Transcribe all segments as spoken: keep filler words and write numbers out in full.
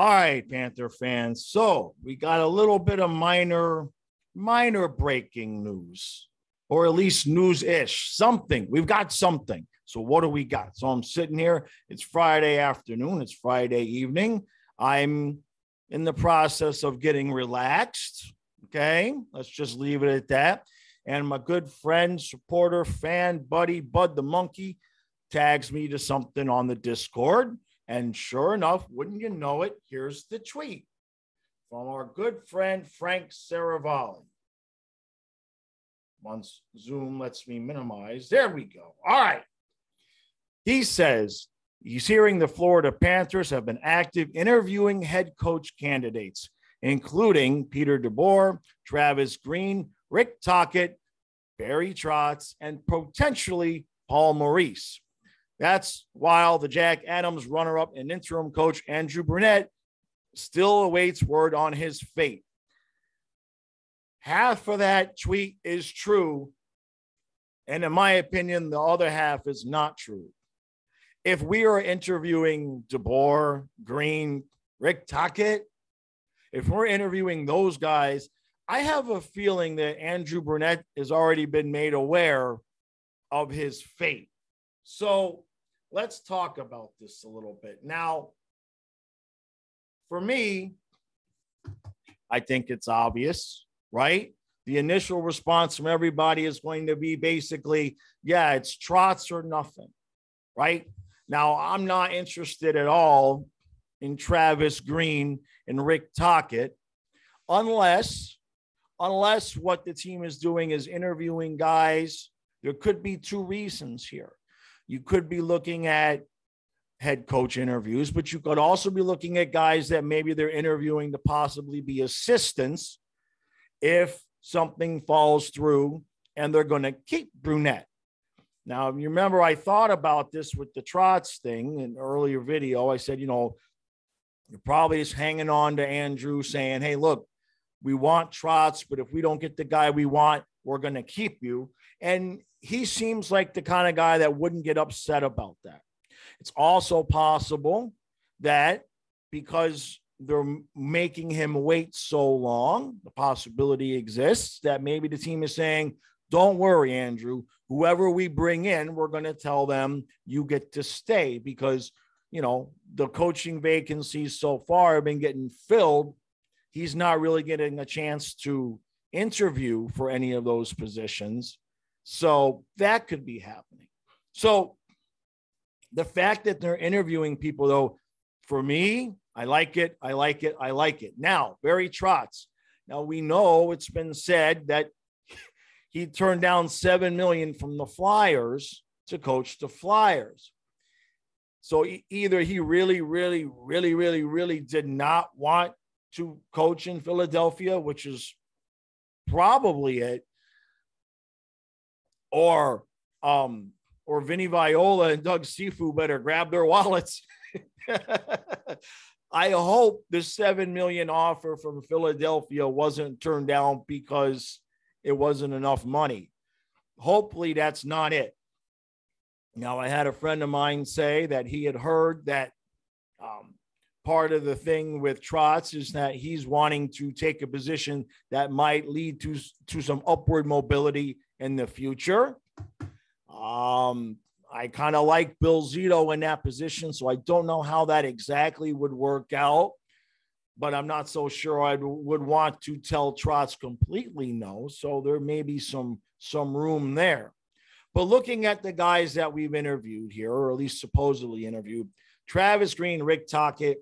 All right, Panther fans. So we got a little bit of minor, minor breaking news, or at least news-ish. Something. We've got something. So what do we got? So I'm sitting here. It's Friday afternoon. It's Friday evening. I'm in the process of getting relaxed. Okay, let's just leave it at that. And my good friend, supporter, fan, buddy, Bud the Monkey, tags me to something on the Discord. And sure enough, wouldn't you know it, here's the tweet from our good friend, Frank Saravalli. Once Zoom lets me minimize, there we go. All right. He says he's hearing the Florida Panthers have been active interviewing head coach candidates, including Peter DeBoer, Travis Green, Rick Tocchet, Barry Trotz, and potentially Paul Maurice. That's while the Jack Adams runner-up and interim coach Andrew Brunette still awaits word on his fate. Half of that tweet is true, and in my opinion, the other half is not true. If we are interviewing DeBoer, Green, Rick Tocchet, if we're interviewing those guys, I have a feeling that Andrew Brunette has already been made aware of his fate. So let's talk about this a little bit. Now, for me, I think it's obvious, right? The initial response from everybody is going to be basically, yeah, it's Trotz or nothing, right? Now, I'm not interested at all in Travis Green and Rick Tocchet unless, unless what the team is doing is interviewing guys. There could be two reasons here. You could be looking at head coach interviews, but you could also be looking at guys that maybe they're interviewing to possibly be assistants if something falls through and they're going to keep Brunette. Now, if you remember, I thought about this with the Trotz thing in an earlier video. I said, you know, you're probably just hanging on to Andrew saying, hey, look, we want Trotz, but if we don't get the guy we want, we're going to keep you. And he seems like the kind of guy that wouldn't get upset about that. It's also possible that because they're making him wait so long, the possibility exists that maybe the team is saying, don't worry, Andrew, whoever we bring in, we're going to tell them you get to stay because, you know, the coaching vacancies so far have been getting filled. He's not really getting a chance to interview for any of those positions. So that could be happening. So the fact that they're interviewing people, though, for me, I like it. I like it. I like it. Now, Barry Trotz. Now, we know it's been said that he turned down seven million dollars from the Flyers to coach the Flyers. So either he really, really, really, really, really did not want to coach in Philadelphia, which is probably it, or um, or Vinny Viola and Doug Cifu better grab their wallets. I hope the seven million dollars offer from Philadelphia wasn't turned down because it wasn't enough money. Hopefully that's not it. Now, I had a friend of mine say that he had heard that um, part of the thing with Trotz is that he's wanting to take a position that might lead to, to some upward mobility in the future. Um, I kind of like Bill Zito in that position, so I don't know how that exactly would work out, but I'm not so sure I would want to tell Trotz completely no, so there may be some, some room there. But looking at the guys that we've interviewed here, or at least supposedly interviewed, Travis Green, Rick Tocchet,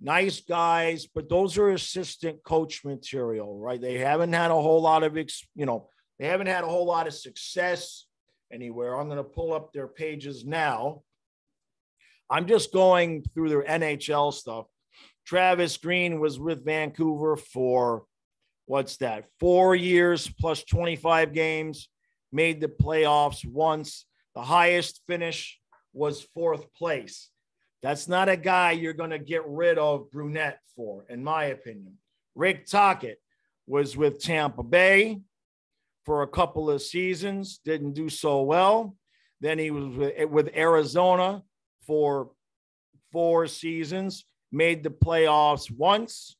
nice guys, but those are assistant coach material, right? They haven't had a whole lot of, you know, they haven't had a whole lot of success anywhere. I'm going to pull up their pages now. I'm just going through their N H L stuff. Travis Green was with Vancouver for, what's that, four years plus twenty-five games, made the playoffs once. The highest finish was fourth place. That's not a guy you're going to get rid of Brunette for, in my opinion. Rick Tocchet was with Tampa Bay for a couple of seasons, didn't do so well. Then he was with Arizona for four seasons, made the playoffs once,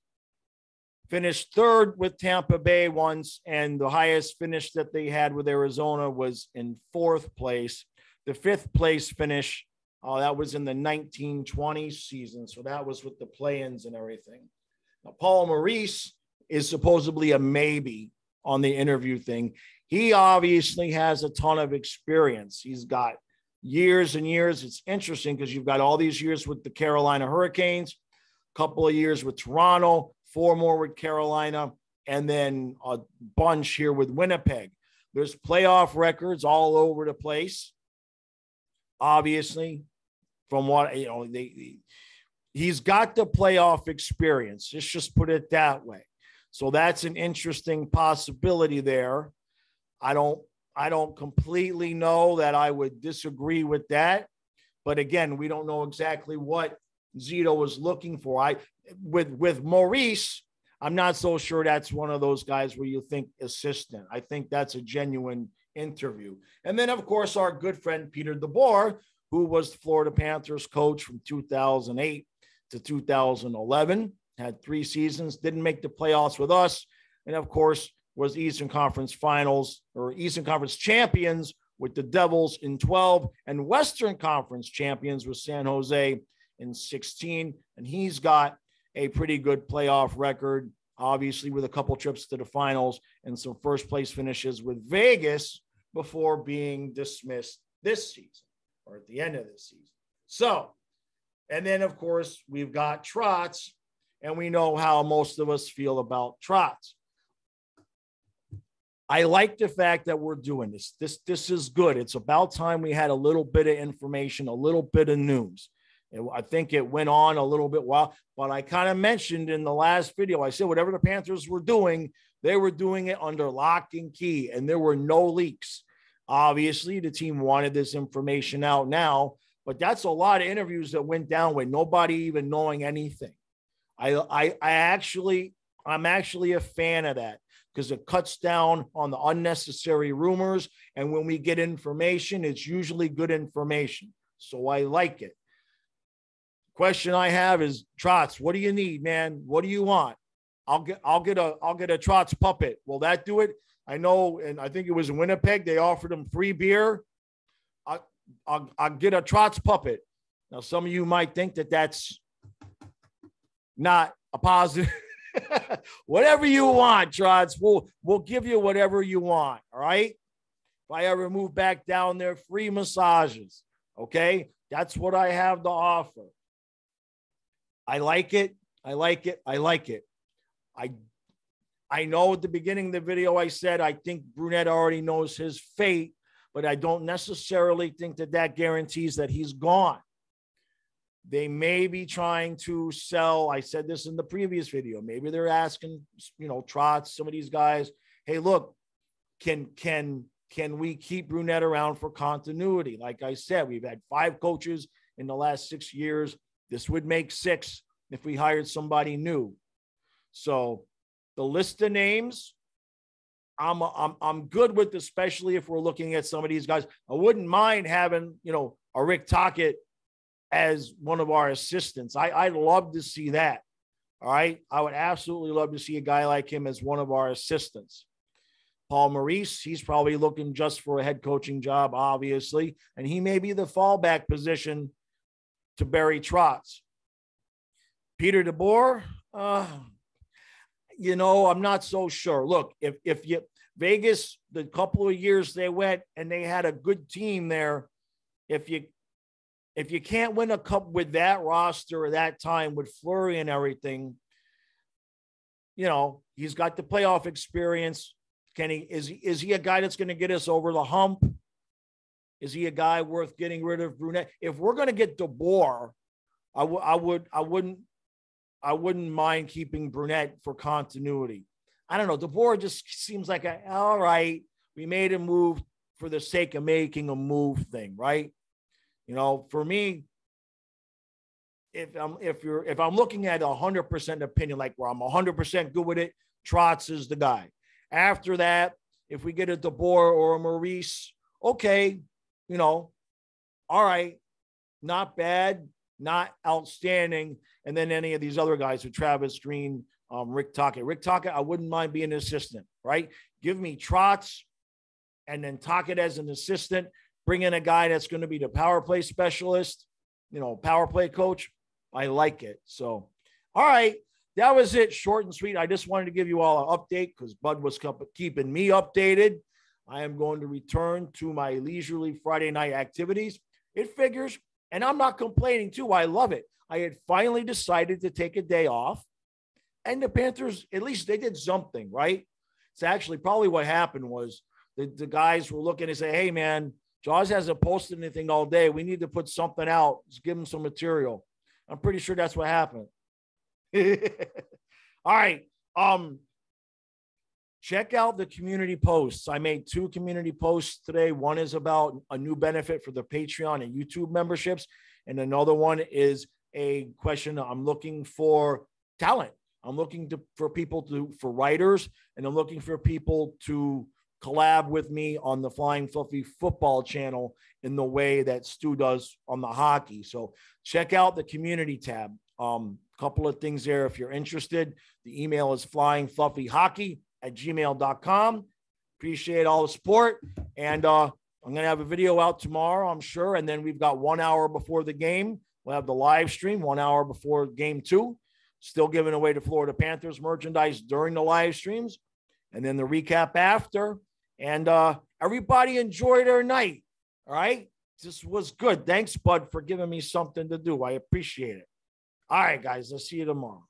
finished third with Tampa Bay once, and the highest finish that they had with Arizona was in fourth place. The fifth place finish, oh, that was in the nineteen twenty season. So that was with the play-ins and everything. Now, Paul Maurice is supposedly a maybe on the interview thing. He obviously has a ton of experience. He's got years and years. It's interesting because you've got all these years with the Carolina Hurricanes, a couple of years with Toronto, four more with Carolina, and then a bunch here with Winnipeg. There's playoff records all over the place. Obviously, from what, you know, they, they, he's got the playoff experience. Let's just put it that way. So that's an interesting possibility there. I don't, I don't completely know that I would disagree with that, but again, we don't know exactly what Zito was looking for. I, with, with Maurice, I'm not so sure that's one of those guys where you think assistant. I think that's a genuine interview. And then of course, our good friend, Peter DeBoer, who was the Florida Panthers coach from two thousand eight to two thousand eleven, had three seasons, didn't make the playoffs with us. And of course, was Eastern Conference Finals or Eastern Conference Champions with the Devils in twelve and Western Conference Champions with San Jose in sixteen. And he's got a pretty good playoff record, obviously with a couple trips to the finals and some first place finishes with Vegas before being dismissed this season or at the end of this season. So, and then of course we've got Trotz, and we know how most of us feel about Trotz. I like the fact that we're doing this. This, this is good. It's about time we had a little bit of information, a little bit of news. And I think it went on a little bit while, but I kind of mentioned in the last video, I said, whatever the Panthers were doing, they were doing it under lock and key, and there were no leaks. Obviously, the team wanted this information out now, but that's a lot of interviews that went down with nobody even knowing anything. I, I, I actually, I'm actually a fan of that, because it cuts down on the unnecessary rumors. And when we get information, it's usually good information. So I like it. Question I have is, Trotz, what do you need, man? What do you want? I'll get, I'll get a, I'll get a Trotz puppet. Will that do it? I know, and I think it was in Winnipeg, they offered him free beer. I, I'll, I'll get a Trotz puppet. Now, some of you might think that that's not a positive. Whatever you want, Trotz, we'll, we'll give you whatever you want, all right? If I ever move back down there, free massages, okay? That's what I have to offer. I like it, I like it, I like it. I, I know at the beginning of the video I said I think Brunette already knows his fate, but I don't necessarily think that that guarantees that he's gone. They may be trying to sell. I said this in the previous video. Maybe they're asking, you know, Trotz, some of these guys, hey, look, can can can we keep Brunette around for continuity? Like I said, we've had five coaches in the last six years. This would make six if we hired somebody new. So the list of names, I'm I'm I'm good with, especially if we're looking at some of these guys. I wouldn't mind having, you know, a Rick Tocchet as one of our assistants. I, I'd love to see that, all right? I would absolutely love to see a guy like him as one of our assistants. Paul Maurice, he's probably looking just for a head coaching job, obviously, and he may be the fallback position to Barry Trotz. Peter DeBoer, uh, you know, I'm not so sure. Look, if, if you, Vegas, the couple of years they went and they had a good team there, if you, If you can't win a cup with that roster at that time with Fleury and everything, you know, he's got the playoff experience. Can he, is he, is he a guy that's going to get us over the hump? Is he a guy worth getting rid of Brunette? If we're going to get DeBoer, I would, I would, I wouldn't, I wouldn't mind keeping Brunette for continuity. I don't know. DeBoer just seems like a, all right, we made a move for the sake of making a move thing, right? You know, for me, if I'm if you're if I'm looking at a hundred percent opinion, like where I'm a hundred percent good with it, Trotz is the guy. After that, if we get a DeBoer or a Maurice, okay, you know, all right, not bad, not outstanding. And then any of these other guys with Travis Green, um, Rick Tocchet. Rick Tocchet, I wouldn't mind being an assistant, right? Give me Trotz and then Tocchet as an assistant. Bring in a guy that's going to be the power play specialist, you know, power play coach. I like it. So, all right, that was it. Short and sweet. I just wanted to give you all an update because Bud was keeping me updated. I am going to return to my leisurely Friday night activities. It figures, and I'm not complaining too. I love it. I had finally decided to take a day off, and the Panthers, at least they did something, right? It's actually probably what happened was the, the guys were looking and say, hey, man, Jaws hasn't posted anything all day. We need to put something out. Let's give him some material. I'm pretty sure that's what happened. All right. Um, check out the community posts. I made two community posts today. One is about a new benefit for the Patreon and YouTube memberships. And another one is a question. I'm looking for talent. I'm looking to, for people to, for writers, and I'm looking for people to collab with me on the Flying Fluffy football channel in the way that Stu does on the hockey. So check out the community tab. Um, couple of things there. If you're interested, the email is flying fluffy hockey at gmail dot com. Appreciate all the support. And uh, I'm going to have a video out tomorrow, I'm sure. And then we've got one hour before the game. We'll have the live stream one hour before game two. Still giving away the Florida Panthers merchandise during the live streams. And then the recap after. And uh, everybody enjoy their night, all right? This was good. Thanks, Bud, for giving me something to do. I appreciate it. All right, guys, I'll see you tomorrow.